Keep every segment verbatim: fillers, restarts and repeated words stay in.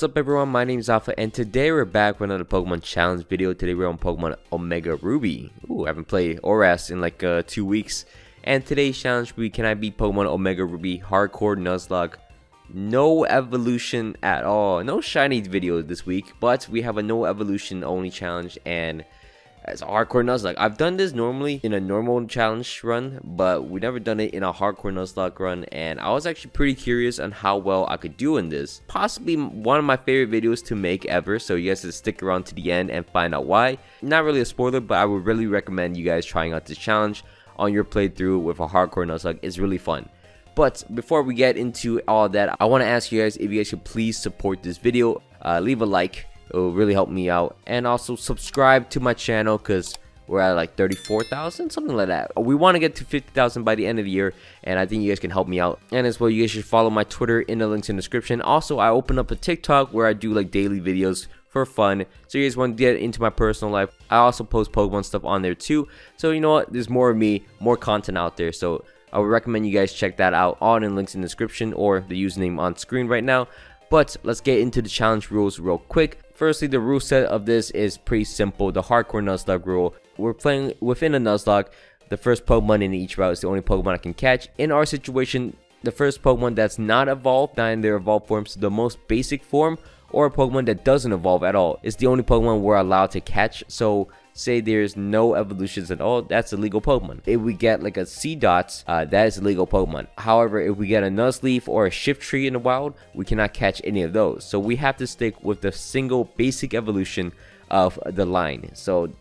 What's up everyone, my name is Alpha and today we're back with another Pokemon Challenge video. Today we're on Pokemon Omega Ruby. Ooh, I haven't played Oras in like uh, two weeks. And today's challenge will be, can I beat Pokemon Omega Ruby Hardcore Nuzlocke? No evolution at all. No shiny video this week, but we have a no evolution only challenge and it's a Hardcore Nuzlocke. I've done this normally in a normal challenge run, but we never done it in a Hardcore Nuzlocke run, and I was actually pretty curious on how well I could do in this. Possibly one of my favorite videos to make ever, so you guys should stick around to the end and find out why. Not really a spoiler, but I would really recommend you guys trying out this challenge on your playthrough with a Hardcore Nuzlocke. It's really fun. But before we get into all that, I want to ask you guys if you guys should please support this video. Uh, leave a like. It will really help me out, and also subscribe to my channel because we're at like thirty-four thousand, something like that. We want to get to fifty thousand by the end of the year, and I think you guys can help me out. And as well, you guys should follow my Twitter in the links in the description. Also, I open up a TikTok where I do like daily videos for fun, so you guys want to get into my personal life. I also post Pokemon stuff on there too, so you know what, there's more of me, more content out there, so I would recommend you guys check that out. All in the links in the description or the username on screen right now. But let's get into the challenge rules real quick. Firstly, the rule set of this is pretty simple. The Hardcore Nuzlocke rule. We're playing within a Nuzlocke. The first Pokemon in each route is the only Pokemon I can catch. In our situation, the first Pokemon that's not evolved, not in their evolved forms, the most basic form, or a Pokemon that doesn't evolve at all, is the only Pokemon we're allowed to catch. So say there's no evolutions at all, that's a legal Pokemon. If we get like a Seedots, uh, that is a legal Pokemon. However, if we get a Nuzleaf or a Shift Tree in the wild, we cannot catch any of those. So we have to stick with the single basic evolution of the line. So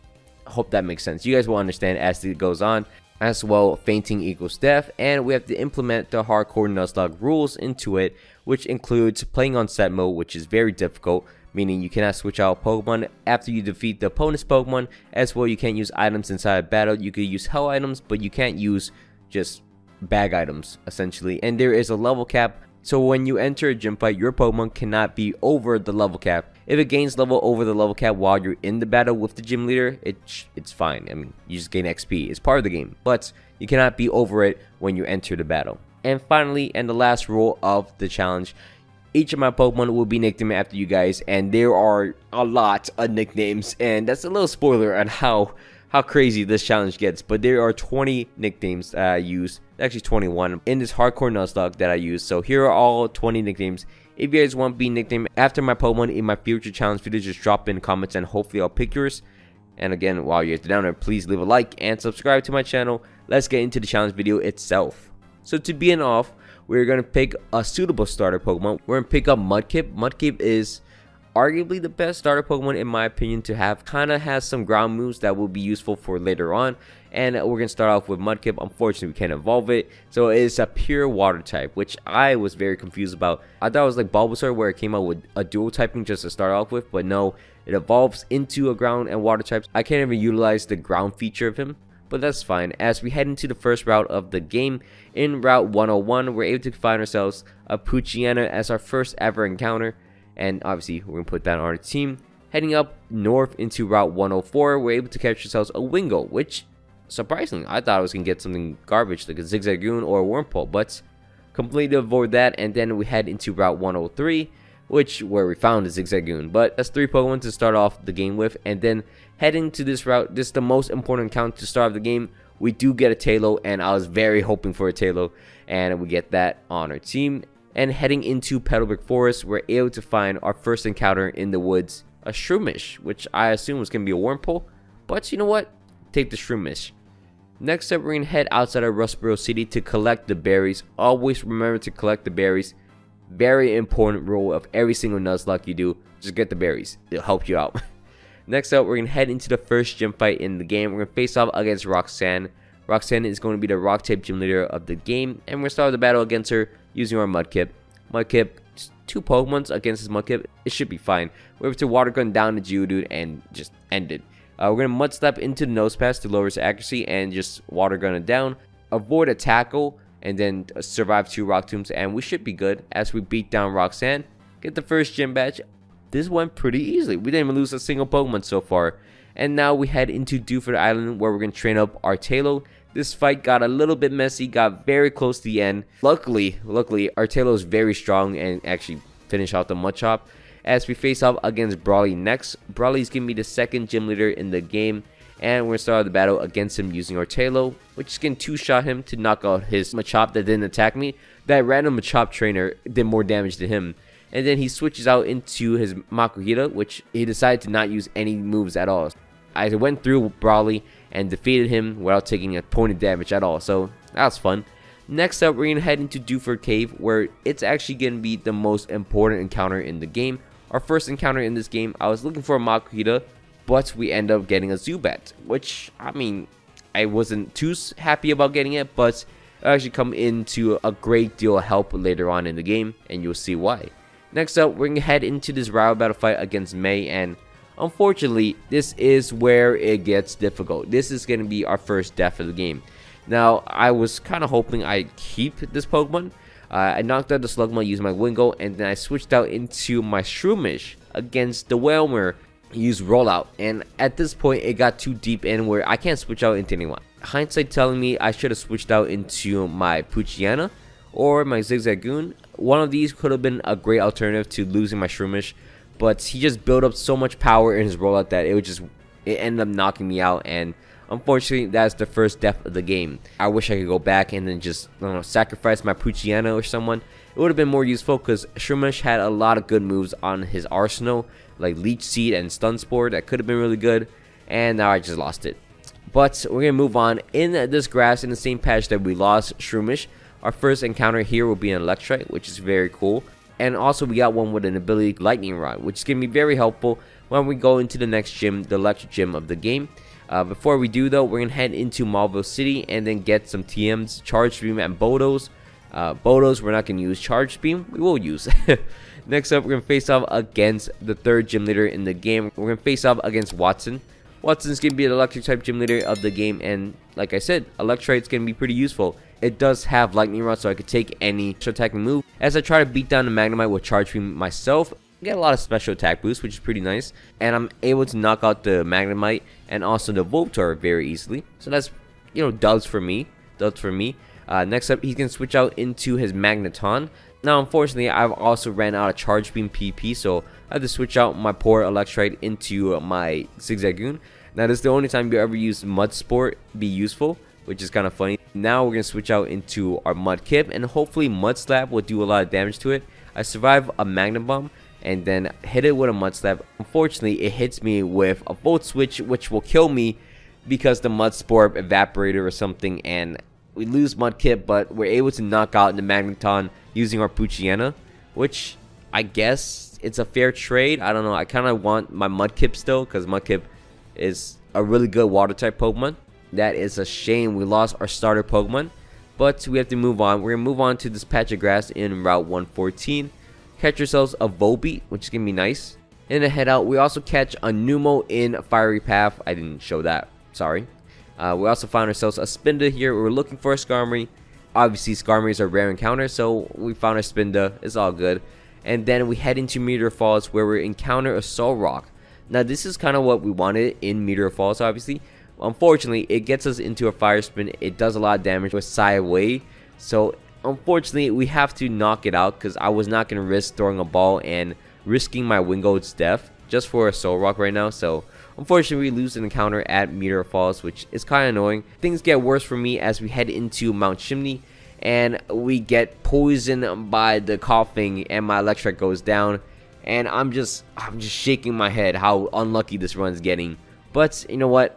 hope that makes sense. You guys will understand as it goes on. As well, fainting equals death, and we have to implement the Hardcore Nuzlocke rules into it, which includes playing on set mode, which is very difficult, meaning you cannot switch out Pokemon after you defeat the opponent's Pokemon. As well, you can't use items inside a battle. You could use hell items, but you can't use just bag items, essentially. And there is a level cap, so when you enter a gym fight, your Pokemon cannot be over the level cap. If it gains level over the level cap while you're in the battle with the gym leader, it it's fine. I mean, you just gain X P. It's part of the game, but you cannot be over it when you enter the battle. And finally, and the last rule of the challenge, each of my Pokemon will be nicknamed after you guys, and there are a lot of nicknames, and that's a little spoiler on how how crazy this challenge gets. But there are twenty nicknames that I use, actually twenty-one, in this Hardcore Nuzlocke that I use. So here are all twenty nicknames. If you guys want to be nicknamed after my Pokemon in my future challenge videos, just drop in the comments and hopefully I'll pick yours. And again, while you're down there, please leave a like and subscribe to my channel. Let's get into the challenge video itself. So to begin off, we're going to pick a suitable starter Pokemon. We're going to pick up Mudkip. Mudkip is arguably the best starter Pokemon in my opinion to have. Kind of has some ground moves that will be useful for later on. And we're going to start off with Mudkip. Unfortunately, we can't evolve it. So it's a pure water type, which I was very confused about. I thought it was like Bulbasaur where it came out with a dual typing just to start off with. But no, it evolves into a ground and water types. I can't even utilize the ground feature of him. But that's fine. As we head into the first route of the game, in Route one oh one, we're able to find ourselves a Poochyena as our first ever encounter. And obviously, we're going to put that on our team. Heading up north into Route one oh four, we're able to catch ourselves a Wingull, which, surprisingly, I thought I was going to get something garbage like a Zigzagoon or a Wurmple, but completely avoid that. And then we head into Route one oh three, which where we found a Zigzagoon. But that's three Pokemon to start off the game with. And then heading to this route, this is the most important count to start of the game. We do get a Taillow, and I was very hoping for a Taillow, and we get that on our team. And heading into Petalburg Forest, we're able to find our first encounter in the woods, a Shroomish, which I assume was going to be a Wurmple, but you know what? Take the Shroomish. Next up, we're going to head outside of Rustboro City to collect the berries. Always remember to collect the berries. Very important rule of every single Nuzlocke you do. Just get the berries. It'll help you out. Next up, we're going to head into the first gym fight in the game. We're going to face off against Roxanne. Roxanne is going to be the rock type gym leader of the game, and we're going to start the battle against her using our Mudkip. Mudkip, two Pokemons against his Mudkip. It should be fine. We're able to water gun down the Geodude and just end it. Uh, we're going to mud step into the nose pass to lower his accuracy and just water gun it down. Avoid a tackle and then survive two rock tombs, and we should be good as we beat down Roxanne. Get the first gym badge. This went pretty easily. We didn't even lose a single Pokemon so far. And now we head into Dewford Island where we're going to train up our Taillow. This fight got a little bit messy, got very close to the end. Luckily, luckily, Artelo is very strong and actually finished out the Machop. as we face off against Brawly next. Brawly's gonna be the second gym leader in the game, and we're gonna start the battle against him using Artelo, which is gonna two-shot him to knock out his Machop that didn't attack me. That random Machop trainer did more damage to him. And then he switches out into his Makuhita, which he decided to not use any moves at all. I went through Brawly and defeated him without taking a point of damage at all, so that was fun. Next up, we're gonna head into Dewford Cave, where it's actually gonna be the most important encounter in the game. Our first encounter in this game, I was looking for a Makuhita, but we end up getting a Zubat, which, I mean, I wasn't too happy about getting it, but it'll actually come into a great deal of help later on in the game, and you'll see why. Next up, we're gonna head into this rival battle fight against May, and unfortunately, this is where it gets difficult. This is gonna be our first death of the game. Now, I was kind of hoping I'd keep this Pokemon. Uh, I knocked out the Slugma, used my Wingull, and then I switched out into my Shroomish against the Whelmer, used Rollout. And at this point, it got too deep in where I can't switch out into anyone. Hindsight telling me I should have switched out into my Poochyena or my Zigzagoon. One of these could have been a great alternative to losing my Shroomish, but he just built up so much power in his Rollout that it would just it ended up knocking me out, and unfortunately, that's the first death of the game. I wish I could go back and then just, I don't know, sacrifice my Poochyena or someone. It would have been more useful because Shroomish had a lot of good moves on his arsenal, like Leech Seed and Stun Spore. That could have been really good, and now I just lost it. But we're gonna move on in this grass in the same patch that we lost Shroomish. Our first encounter here will be an Electrike, which is very cool. And also we got one with an ability Lightning Rod, which is going to be very helpful when we go into the next gym, the Electric Gym of the game. Uh, before we do though, we're going to head into Marvel City and then get some T Ms, Charge Beam and Bodos. Uh, Bodos we're not going to use, Charge Beam we will use. Next up, we're going to face off against the third gym leader in the game. We're going to face off against Watson. Watson's going to be the Electric type gym leader of the game, and like I said, Electrike's going to be pretty useful. It does have Lightning Rod, so I could take any attacking move. As I try to beat down the Magnemite with Charge Beam myself, I get a lot of special attack boosts, which is pretty nice. And I'm able to knock out the Magnemite and also the Voltor very easily. So that's, you know, dubs for me. Dubs for me. Uh, next up, he can switch out into his Magneton. Now, unfortunately, I've also ran out of Charge Beam P P, so I have to switch out my poor Electrike into my Zigzagoon. Now, this is the only time you ever use Mud Sport be useful, which is kind of funny. Now we're going to switch out into our Mudkip, and hopefully Mud Slap will do a lot of damage to it. I survive a Magnum Bomb and then hit it with a Mud Slap. Unfortunately, it hits me with a Volt Switch, which will kill me because the Mud Spore evaporated or something, and we lose Mudkip, but we're able to knock out the Magneton using our Poochyena, which I guess it's a fair trade. I don't know. I kind of want my Mudkip still because Mudkip is a really good Water-type Pokemon. That is a shame we lost our starter Pokemon, but we have to move on. We're going to move on to this patch of grass in Route one fourteen. Catch ourselves a Volbeat, which is going to be nice. In the head out, we also catch a Numel in Fiery Path. I didn't show that. Sorry. Uh, we also found ourselves a Spinda here. We were looking for a Skarmory. Obviously, Skarmory is a rare encounter, so we found a Spinda. It's all good. And then we head into Meteor Falls, where we encounter a Solrock. Now, this is kind of what we wanted in Meteor Falls, obviously. Unfortunately, it gets us into a Fire Spin. It does a lot of damage with Psy Wave, so unfortunately we have to knock it out because I was not going to risk throwing a ball and risking my Wingull's death just for a Solrock right now. So unfortunately we lose an encounter at Meteor Falls, which is kind of annoying. Things get worse for me as we head into Mount Chimney, and we get poisoned by the coughing, and my Electrike goes down, and I'm just I'm just shaking my head how unlucky this run's getting. But you know what?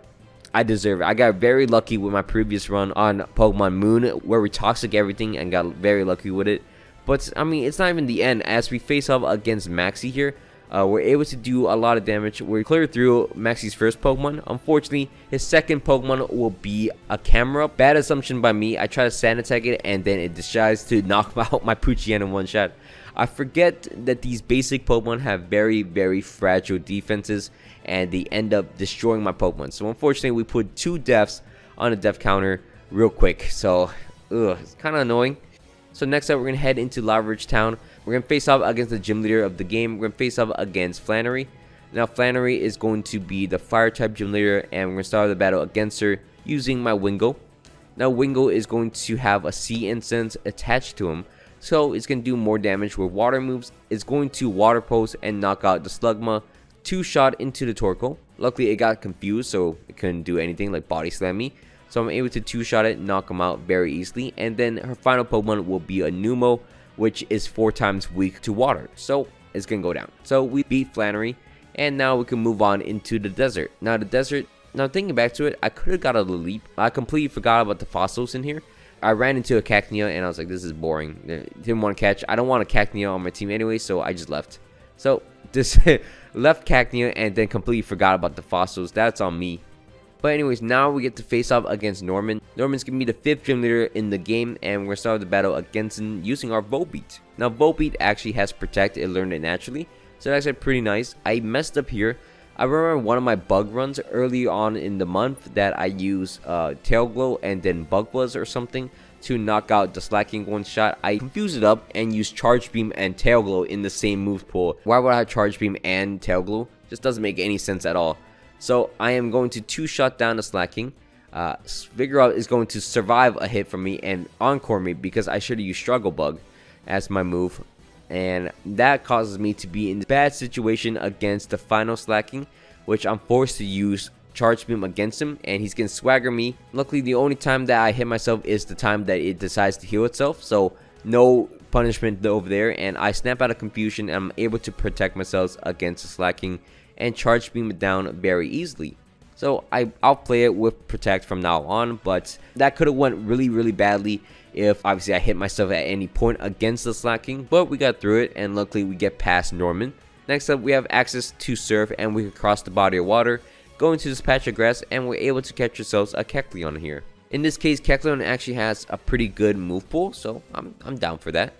I deserve it. I got very lucky with my previous run on Pokemon Moon, where we toxic everything and got very lucky with it. But I mean, it's not even the end. As we face off against Maxie here, uh, we're able to do a lot of damage. We're cleared through Maxie's first Pokemon. Unfortunately, his second Pokemon will be a Camera. Bad assumption by me. I try to sand attack it, and then it decides to knock out my Poochyena in one shot. I forget that these basic Pokemon have very, very fragile defenses, and they end up destroying my Pokemon. So unfortunately, we put two deaths on a death counter real quick. So, ugh, it's kind of annoying. So next up, we're going to head into Lava Ridge Town. We're going to face off against the gym leader of the game. We're going to face off against Flannery. Now, Flannery is going to be the Fire-type gym leader, and we're going to start the battle against her using my Wingull. Now, Wingull is going to have a Sea Incense attached to him. so it's going to do more damage with water moves. It's going to water pulse and knock out the Slugma. Two shot into the Torkoal. Luckily it got confused, so it couldn't do anything like body slam me. So I'm able to two shot it, knock him out very easily. And then her final Pokemon will be a Numel, which is four times weak to water, so it's gonna go down. So we beat Flannery, and now we can move on into the desert. Now the desert, now thinking back to it, I could have got a Lilip. I completely forgot about the fossils in here. I ran into a Cacnea and I was like, this is boring. Didn't want to catch. I don't want a Cacnea on my team anyway, so I just left. So just left Cacnea and then completely forgot about the fossils. That's on me. But anyways, now we get to face off against Norman. Norman's going to be the fifth gym leader in the game, and we're going to start the battle against him using our Volbeat. Now Volbeat actually has Protect, it learned it naturally, so that's actually pretty nice. I messed up here. I remember one of my bug runs early on in the month that I used uh, Tail Glow and then Bug Buzz or something to knock out the Slaking one shot. I confused it up and used Charge Beam and Tail Glow in the same move pool. Why would I have Charge Beam and Tail Glow? Just doesn't make any sense at all. So I am going to two-shot down the Slaking. Uh, Vigoroth is going to survive a hit from me and Encore me because I should have used Struggle Bug as my move. And that causes me to be in a bad situation against the final Slaking, which I'm forced to use Charge Beam against him, and he's going to swagger me. Luckily, the only time that I hit myself is the time that it decides to heal itself. So no punishment over there, and I snap out of confusion and I'm able to protect myself against the Slaking and Charge Beam it down very easily. So I, I'll play it with Protect from now on, but that could have went really, really badly if obviously I hit myself at any point against the Slaking, but we got through it, and luckily we get past Norman. Next up, we have access to Surf, and we can cross the body of water, go into this patch of grass, and we're able to catch ourselves a Kecleon here. In this case, Kecleon actually has a pretty good move pool, so I'm, I'm down for that.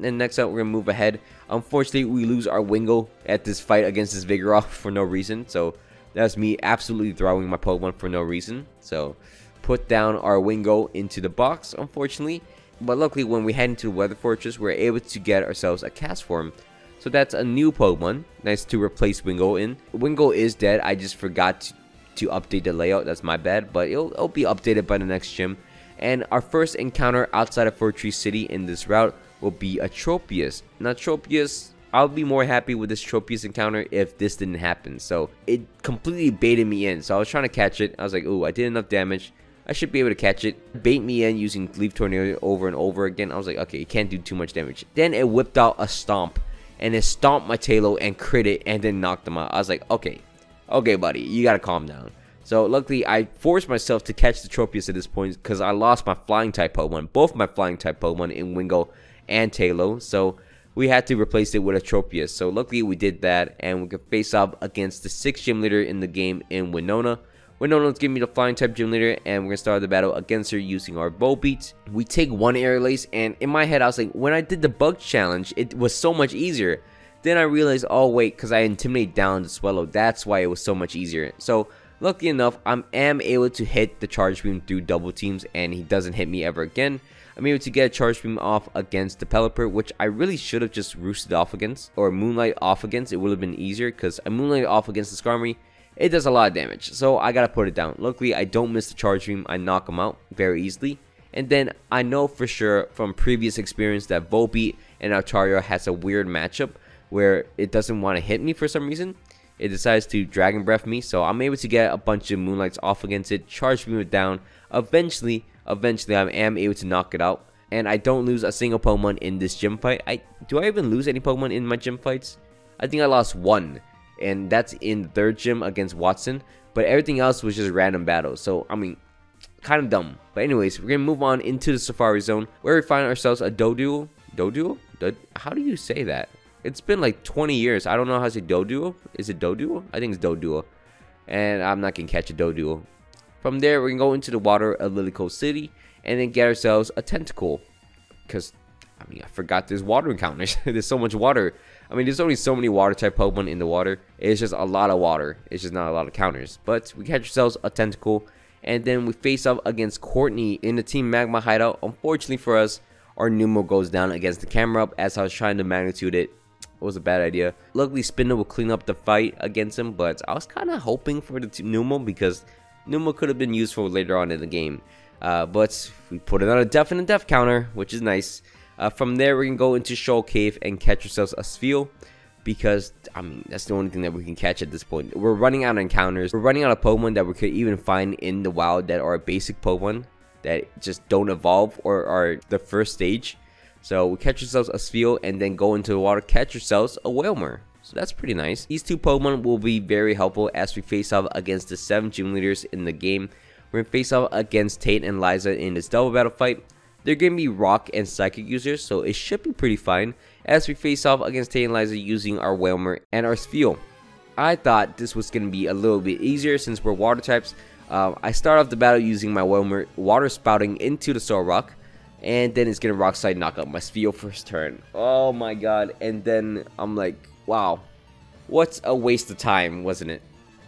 And next up, we're going to move ahead. Unfortunately, we lose our Wingull at this fight against this Vigoroth for no reason. So, that's me absolutely throwing my Pokemon for no reason. So, put down our Wingull into the box, unfortunately. But luckily, when we head into the Weather Fortress, we're able to get ourselves a Castform. So, that's a new Pokemon. Nice to replace Wingull in. Wingull is dead. I just forgot to, to update the layout. That's my bad. But it'll, it'll be updated by the next gym. And our first encounter outside of Fir Tree City in this route will be a Tropius. Now Tropius, I'll be more happy with this Tropius encounter if this didn't happen. So it completely baited me in. So I was trying to catch it. I was like, ooh, I did enough damage. I should be able to catch it. Bait me in using Leaf Tornado over and over again. I was like, okay, it can't do too much damage. Then it whipped out a Stomp. And it stomped my Taillow and crit it and then knocked him out. I was like, okay. Okay, buddy. You gotta calm down. So luckily, I forced myself to catch the Tropius at this point because I lost my Flying-type Pokemon. Both my Flying-type Pokemon in Wingull and Taillow, so we had to replace it with a Tropius. So luckily we did that, and we could face off against the sixth gym leader in the game in Winona. Winona's giving me the Flying type gym leader, and we're gonna start the battle against her using our Volbeat. We take one Air Lace, and in my head I was like, when I did the bug challenge, it was so much easier. Then I realized, oh wait, because I intimidate down the Swellow, that's why it was so much easier. So luckily enough, I am able to hit the Charge Beam through double teams, and he doesn't hit me ever again. I'm able to get a Charge Beam off against the Pelipper, which I really should have just roosted off against, or Moonlight off against. It would have been easier, because I Moonlight off against the Skarmory, it does a lot of damage, so I gotta put it down. Luckily, I don't miss the Charge Beam, I knock him out very easily. And then, I know for sure from previous experience that Volbeat and Altaria has a weird matchup, where it doesn't want to hit me for some reason. It decides to Dragon Breath me, so I'm able to get a bunch of Moonlights off against it, Charge Beam it down, eventually, Eventually, I am able to knock it out, and I don't lose a single Pokemon in this gym fight. I do I even lose any Pokemon in my gym fights? I think I lost one, and that's in the third gym against Watson, but everything else was just random battles, so, I mean, kind of dumb. But anyways, we're going to move on into the Safari Zone, where we find ourselves a Doduo. Doduo? Do, how do you say that? It's been like twenty years. I don't know how to say Doduo. Is it Doduo? I think it's Doduo, and I'm not going to catch a Doduo. From there, we're going to go into the water of Lilico City and then get ourselves a Tentacool. Because, I mean, I forgot there's water encounters. There's so much water. I mean, there's only so many water-type Pokemon in the water. It's just a lot of water. It's just not a lot of counters. But we catch ourselves a Tentacool. And then we face off against Courtney in the Team Magma hideout. Unfortunately for us, our Numel goes down against the camera up as I was trying to magnitude it. It was a bad idea. Luckily, Spinda will clean up the fight against him. But I was kind of hoping for the Numel because Numel could have been useful later on in the game, uh, but we put it on a death and a death counter, which is nice. Uh, from there, we can go into Shoal Cave and catch ourselves a Spheal, because, I mean, that's the only thing that we can catch at this point. We're running out of encounters. We're running out of Pokemon that we could even find in the wild that are basic Pokemon that just don't evolve or are the first stage. So we catch ourselves a Spheal and then go into the water, catch ourselves a Wailmer. So that's pretty nice. These two Pokemon will be very helpful as we face off against the seven gym leaders in the game. We're going to face off against Tate and Liza in this double battle fight. They're going to be rock and psychic users, so it should be pretty fine as we face off against Tate and Liza using our Wailmer and our Spheal. I thought this was going to be a little bit easier since we're water types. Um, I start off the battle using my Wailmer water spouting into the Solrock, and then it's going to rock slide knock out my Spheal first turn. Oh my god, and then I'm like, wow, what's a waste of time, wasn't it?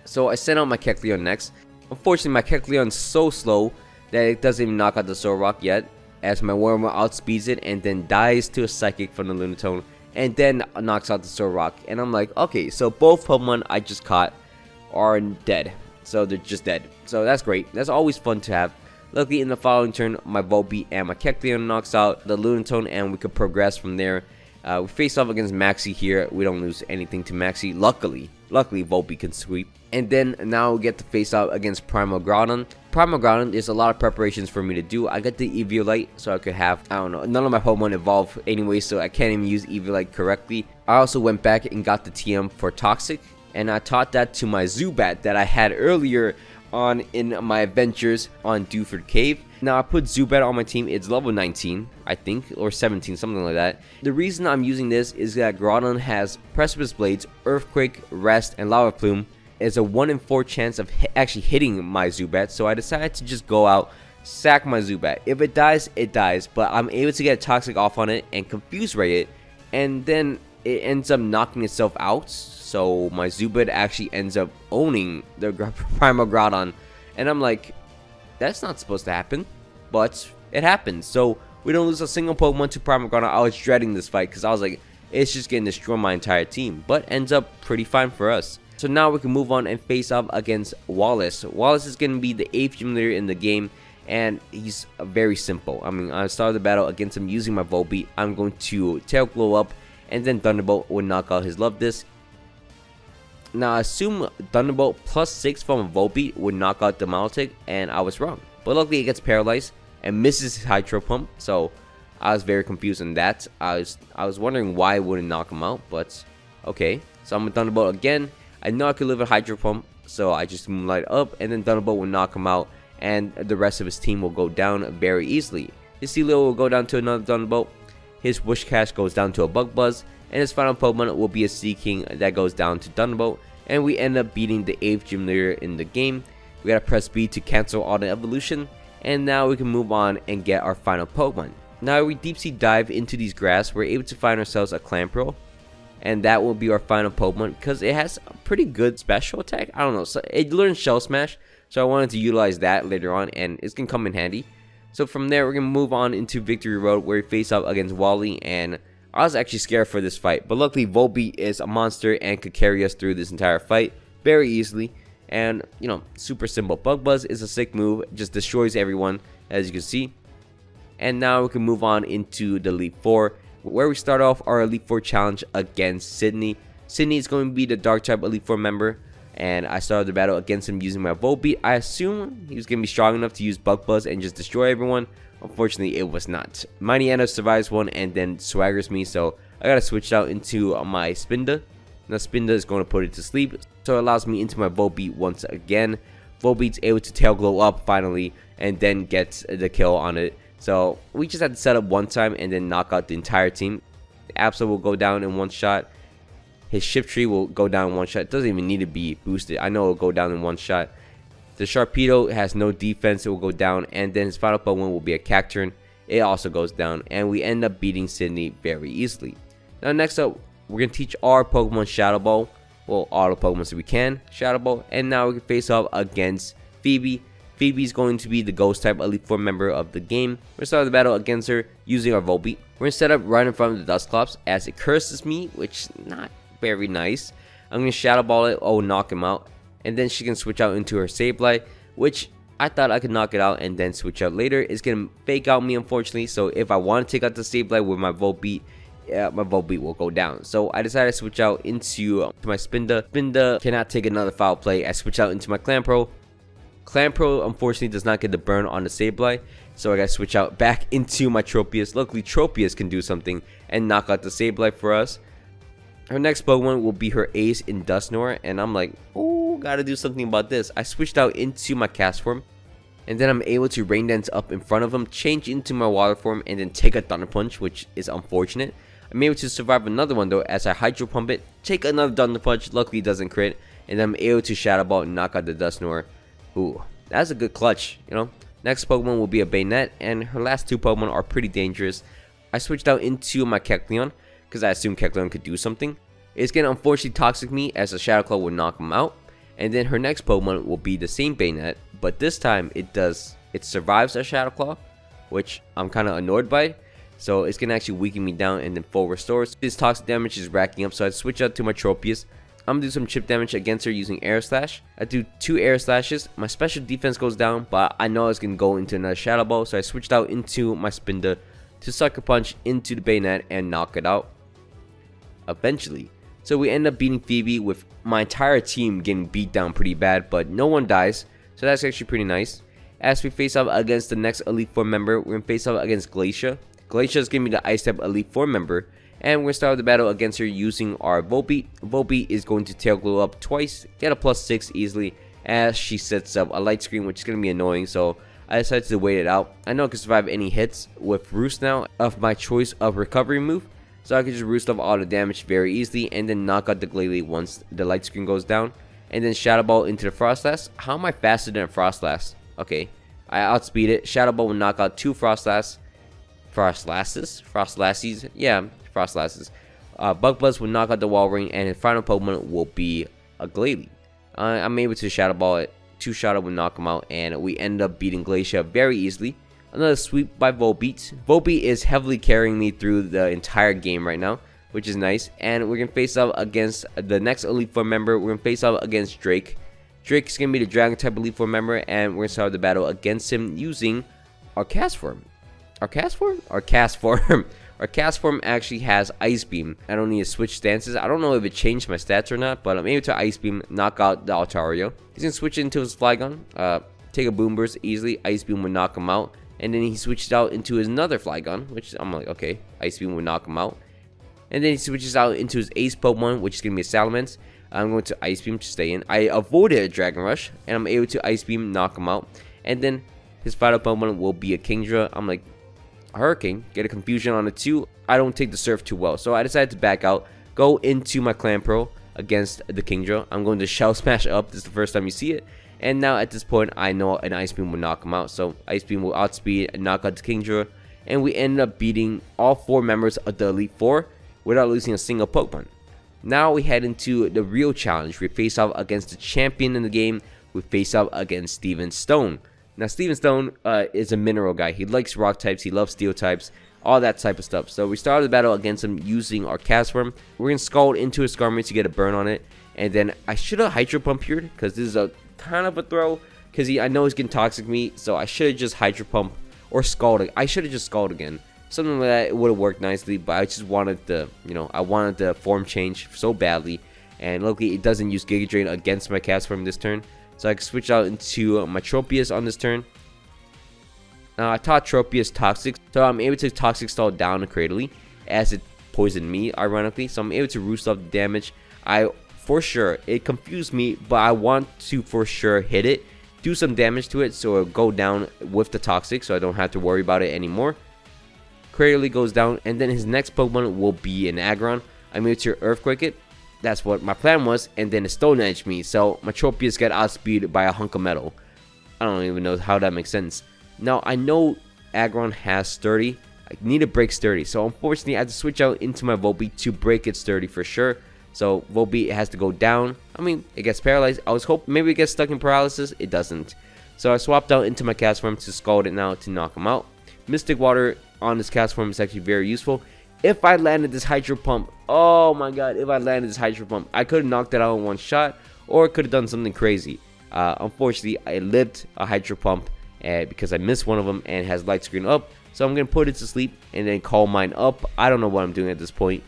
So I sent out my Kecleon next. Unfortunately, my Kecleon's so slow that it doesn't even knock out the Solrock yet, as my Wailmer outspeeds it and then dies to a Psychic from the Lunatone and then knocks out the Solrock. And I'm like, okay, so both Pokemon I just caught are dead. So they're just dead. So that's great. That's always fun to have. Luckily, in the following turn, my Volbeat and my Kecleon knocks out the Lunatone, and we could progress from there. Uh, we face off against Maxie here. We don't lose anything to Maxie. Luckily, luckily Volbeat can sweep. And then now we get to face off against Primal Groudon. Primal Groudon is a lot of preparations for me to do. I got the Eviolite so I could have, I don't know, none of my Pokemon evolve anyway, so I can't even use Eviolite correctly. I also went back and got the T M for Toxic, and I taught that to my Zubat that I had earlier on in my adventures on Dewford Cave. Now I put Zubat on my team. It's level nineteen, I think, or seventeen, something like that. The reason I'm using this is that Groudon has Precipice Blades, Earthquake, Rest, and Lava Plume. It's a one in four chance of hi actually hitting my Zubat, so I decided to just go out, sack my Zubat. If it dies, it dies, but I'm able to get a Toxic off on it and Confuse Ray it, and then it ends up knocking itself out, so my Zubat actually ends up owning the Primal Groudon, and I'm like, that's not supposed to happen, but it happens. So we don't lose a single Pokemon to Primal Groudon. I was dreading this fight because I was like, it's just going to destroy my entire team, but ends up pretty fine for us. So now we can move on and face off against Wallace. Wallace is going to be the eighth gym leader in the game, and he's very simple. I mean, I started the battle against him using my Volbeat. I'm going to Tail Glow up, and then Thunderbolt will knock out his Love Disc. Now, I assume Thunderbolt plus six from a Volbeat would knock out the Milotic, and I was wrong. But luckily, it gets paralyzed and misses his Hydro Pump, so I was very confused on that. I was, I was wondering why it wouldn't knock him out, but okay. So I'm going to Thunderbolt again. I know I could live a Hydro Pump, so I just Moonlight up, and then Thunderbolt will knock him out, and the rest of his team will go down very easily. His Sealeo will go down to another Thunderbolt, his Wishcash goes down to a Bug Buzz, and his final Pokemon will be a Seaking that goes down to Thunderbolt, and we end up beating the eighth gym leader in the game. We gotta press B to cancel all the evolution, and now we can move on and get our final Pokemon. Now we deep sea dive into these grass. We're able to find ourselves a Clamperl, and that will be our final Pokemon because it has a pretty good special attack. I don't know, so it learns Shell Smash, so I wanted to utilize that later on, and it's gonna come in handy. So from there, we're gonna move on into Victory Road, where we face off against Wally, and I was actually scared for this fight, but luckily Volbeat is a monster and could carry us through this entire fight very easily. And you know, super simple. Bug Buzz is a sick move, it just destroys everyone, as you can see. And now we can move on into the Elite four. Where we start off our Elite four challenge against Sydney. Sydney is going to be the Dark type Elite four member, and I started the battle against him using my Volbeat. I assume he was going to be strong enough to use Bug Buzz and just destroy everyone. Unfortunately, it was not. Mightyena survives one and then swaggers me, so I got to switch out into my Spinda. Now Spinda is going to put it to sleep, so it allows me into my Volbeat once again. Volbeat's able to Tail Glow up finally and then gets the kill on it. So we just had to set up one time and then knock out the entire team. Absol will go down in one shot. His Shiftry will go down in one shot. It doesn't even need to be boosted. I know it will go down in one shot. The Sharpedo has no defense. It will go down. And then his final Pokemon will be a Cacturne. It also goes down. And we end up beating Sydney very easily. Now next up, we're going to teach our Pokemon Shadow Ball. Well, all the Pokemon that we can. Shadow Ball. And now we can face off against Phoebe. Phoebe is going to be the Ghost type Elite four member of the game. We're starting the battle against her using our Volbeat. We're going to set up right in front of the Dusclops as it curses me, which is not very nice. I'm going to Shadow Ball it. Oh, knock him out. And then she can switch out into her Sableye, which I thought I could knock it out and then switch out later. It's gonna fake out me, unfortunately, so if I want to take out the Sableye with my Volbeat, yeah, my Volbeat will go down. So I decided to switch out into uh, my Spinda. Spinda cannot take another foul play. I switch out into my Clanpro. Clanpro unfortunately does not get the burn on the Sableye, so I gotta switch out back into my Tropius. Luckily Tropius can do something and knock out the Sableye for us. Her next Pokemon will be her ace in Dusknoir, and I'm like, oh, gotta do something about this. I switched out into my Castform, and then I'm able to Rain Dance up in front of him, change into my Water Form, and then take a Thunder Punch, which is unfortunate. I'm able to survive another one though as I Hydro Pump it, take another Thunder Punch, luckily it doesn't crit, and then I'm able to Shadow Ball and knock out the Dusknoir. Ooh, that's a good clutch, you know. Next Pokemon will be a Bayonette, and her last two Pokemon are pretty dangerous. I switched out into my Kecleon, because I assumed Kecleon could do something. It's going to unfortunately Toxic me, as a Shadow Claw will knock him out. And then her next Pokemon will be the same Bayonette, but this time it does, it survives a Shadow Claw, which I'm kind of annoyed by. So it's going to actually weaken me down and then full restores. This Toxic damage is racking up, so I switch out to my Tropius. I'm gonna do some chip damage against her using Air Slash. I do two Air Slashes. My special defense goes down, but I know it's gonna go into another Shadow Ball, so I switched out into my Spinda to Sucker Punch into the Bayonette and knock it out eventually. So we end up beating Phoebe with my entire team getting beat down pretty bad, but no one dies, so that's actually pretty nice. As we face off against the next Elite Four member, we're gonna face off against Glacia. Glacia is gonna be the Ice Type Elite Four member. And we're starting the battle against her using our Volbeat. Volbeat is going to Tail Glow up twice, get a plus six easily as she sets up a light screen, which is going to be annoying. So I decided to wait it out. I know I can survive any hits with Roost now of my choice of recovery move. So I can just Roost off all the damage very easily and then knock out the Glalie once the light screen goes down. And then Shadow Ball into the Frostlass. How am I faster than a Frostlass? Okay, I outspeed it. Shadow Ball will knock out two Frostlass. Frostlasses? Frostlassies? Yeah. Frostlasses. Uh, Bug Buzz will knock out the Wall Ring, and his final Pokemon will be a Glalie. Uh, I'm able to Shadow Ball it. Two Shadow will knock him out, and we end up beating Glacia very easily. Another sweep by Volbeat. Volbeat is heavily carrying me through the entire game right now, which is nice. And we're gonna face off against the next Elite Four member. We're gonna face off against Drake. Drake is gonna be the Dragon type Elite Four member, and we're gonna start the battle against him using our Castform. Our Castform? Our Castform. Our Castform actually has Ice Beam. I don't need to switch stances. I don't know if it changed my stats or not, but I'm able to Ice Beam, knock out the Altario. He's going to switch into his Flygon, uh, take a Boom Burst easily. Ice Beam will knock him out. And then he switches out into his another Flygon, which I'm like, okay, Ice Beam will knock him out. And then he switches out into his Ace Pokemon, which is going to be a Salamence. I'm going to Ice Beam to stay in. I avoided a Dragon Rush, and I'm able to Ice Beam, knock him out. And then his final Pokemon will be a Kingdra. I'm like, Hurricane, get a confusion on the two. I don't take the surf too well, so I decided to back out, go into my Clanpro against the Kingdra. I'm going to Shell Smash up. This is the first time you see it, and now at this point I know an Ice Beam will knock him out, so Ice Beam will outspeed and knock out the Kingdra, and we end up beating all four members of the Elite Four without losing a single Pokemon. Now we head into the real challenge. We face off against the champion in the game. We face off against Steven Stone. Now, Steven Stone uh, is a mineral guy. He likes rock types, he loves steel types, all that type of stuff. So we started the battle against him using our Castform. We're going to Scald into his Skarmory to get a burn on it. And then I should have Hydro Pumped here, because this is a kind of a throw, because I know he's getting Toxic me. So I should have just Hydro Pump or Scald. I should have just Scald again. Something like that, it would have worked nicely, but I just wanted the, you know, I wanted the form change so badly. And luckily, it doesn't use Giga Drain against my Castform this turn. So I can switch out into my Tropius on this turn. Now I taught Tropius Toxic, so I'm able to Toxic Stall down Cradily as it poisoned me, ironically. So I'm able to Roost off the damage. I, for sure, it confused me, but I want to for sure hit it, do some damage to it, so it'll go down with the Toxic, so I don't have to worry about it anymore. Cradily goes down, and then his next Pokemon will be an Aggron. I'm able to Earthquake it. That's what my plan was, and then it Stone Edged me, so my Tropius got outspeeded by a hunk of metal. I don't even know how that makes sense. Now, I know Aggron has Sturdy. I need to break Sturdy, so unfortunately, I had to switch out into my Volbeat to break its Sturdy for sure. So, Volbeat has to go down. I mean, it gets paralyzed. I was hoping maybe it gets stuck in paralysis. It doesn't. So, I swapped out into my Castform to Scald it now to knock him out. Mystic Water on this Castform is actually very useful. If I landed this Hydro Pump, oh my god, if I landed this Hydro Pump, I could have knocked it out in one shot, or it could have done something crazy. Uh, unfortunately, I lived a Hydro Pump uh, because I missed one of them and has Light Screen up. So I'm going to put it to sleep and then call mine up. I don't know what I'm doing at this point.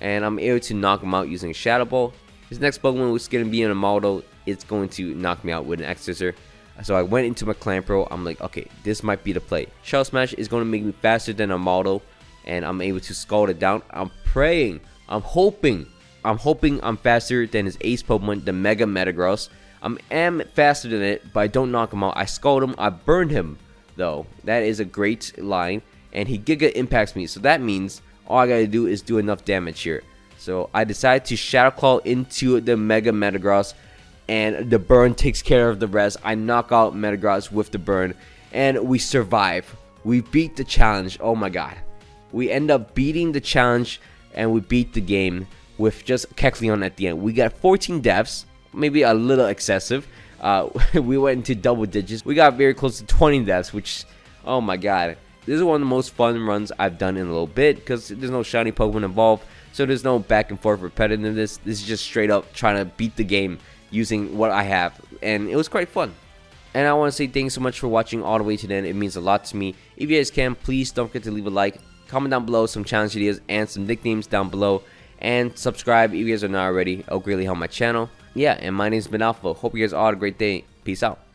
And I'm able to knock him out using a Shadow Ball. His next Pokemon was going to be an Immortal. It's going to knock me out with an X-Scissor. So I went into my Clanpro. I'm like, okay, this might be the play. Shell Smash is going to make me faster than Immortal. And I'm able to scald it down. I'm praying. I'm hoping. I'm hoping I'm faster than his ace Pokemon, the Mega Metagross. I am faster than it, but I don't knock him out. I scald him. I burned him, though. That is a great line. And he Giga impacts me. So that means all I got to do is do enough damage here. So I decided to Shadow Claw into the Mega Metagross. And the burn takes care of the rest. I knock out Metagross with the burn. And we survive. We beat the challenge. Oh my god. We end up beating the challenge and we beat the game with just Kecleon at the end. We got fourteen deaths, maybe a little excessive. Uh, we went into double digits. We got very close to twenty deaths, which, oh my god. This is one of the most fun runs I've done in a little bit because there's no shiny Pokemon involved. So there's no back and forth repetitiveness. This is just straight up trying to beat the game using what I have. And it was quite fun. And I want to say thanks so much for watching all the way to the end. It means a lot to me. If you guys can, please don't forget to leave a like. Comment down below some challenge ideas and some nicknames down below. And subscribe if you guys are not already. It'll greatly help my channel. Yeah, and my name's been Alpha. Hope you guys all had a great day. Peace out.